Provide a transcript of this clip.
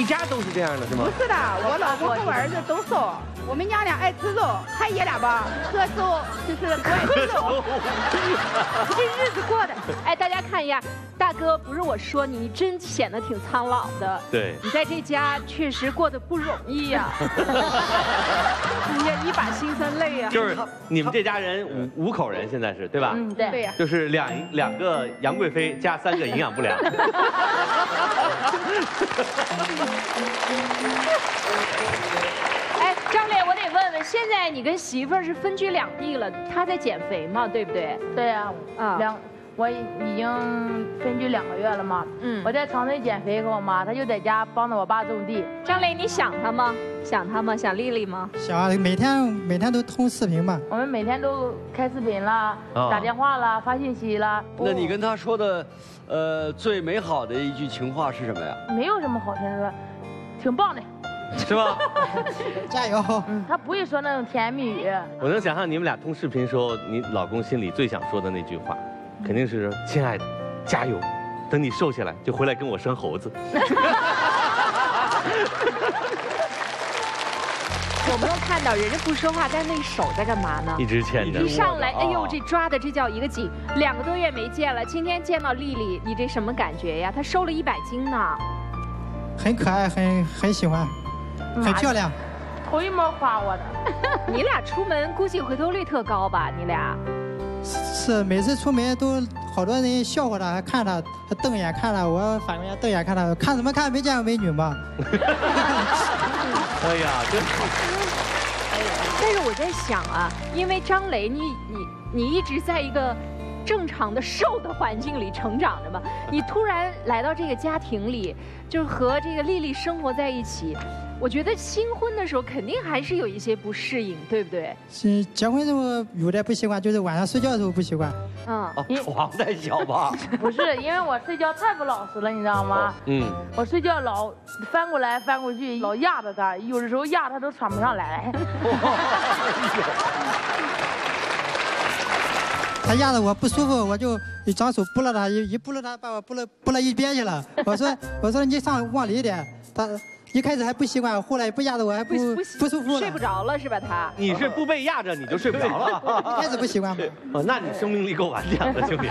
一家都是这样的，是吗？不是的，我老公和我儿子都瘦，我们娘俩爱吃肉，他爷俩吧，喝粥就是不爱吃肉，这日子过的。哎，大家看一下，大哥，不是我说你，你真显得挺苍老的。对，你在这家确实过得不容易呀、啊，你呀一把辛酸泪呀、啊。就是你们这家人五口人现在是对吧？嗯，对呀、啊。就是两个杨贵妃加3个营养不良。哎，张磊，我得问问，现在你跟媳妇儿是分居两地了，她在减肥嘛，对不对？对呀、啊，我已经分居2个月了嘛。嗯，我在长春减肥给我妈，她就在家帮着我爸种地。张磊，你想她吗？想她吗？想丽丽吗？想，每天都通视频嘛。我们每天都开视频啦，打电话啦，发信息啦。那你跟她说的，最美好的一句情话是什么呀？没有什么好听的，挺棒的。是吧？加油！嗯，他不会说那种甜蜜语。我能想象你们俩通视频时候，你老公心里最想说的那句话，肯定是“亲爱的，加油，等你瘦下来就回来跟我生猴子。”有没有看到人家不说话，但是那手在干嘛呢？一直牵着。一上来，哎呦，这抓的这叫一个紧。2个多月没见了，今天见到丽丽，你这什么感觉呀？她瘦了100斤呢。很可爱，很喜欢。很漂亮，头一毛夸我的。你俩出门估计回头率特高吧？你俩是每次出门都好多人笑话他，还看他，他瞪眼看他，我反过来瞪眼看他，看什么看？没见过美女吗？哎呀，真好。但是我在想啊，因为张磊，你一直在一个正常的瘦的环境里成长着嘛，你突然来到这个家庭里，就是和这个丽丽生活在一起。我觉得新婚的时候肯定还是有一些不适应，对不对？是结婚之后有点不习惯，就是晚上睡觉的时候不习惯。嗯，床太小吧？不是，因为我睡觉太不老实了，你知道吗？嗯，我睡觉老翻过来翻过去，老压着他，有的时候压他都喘不上来。他压着我不舒服，我就一张手拨拉他，一拨拉他，把我拨拉一边去了。我说你上往里一点，他。一开始还不习惯，后来不压着我还不舒服了，睡不着了是吧？他你是不被压着你就睡不着了，一开始不习惯吗？哦，那你生命力够顽强的，兄弟。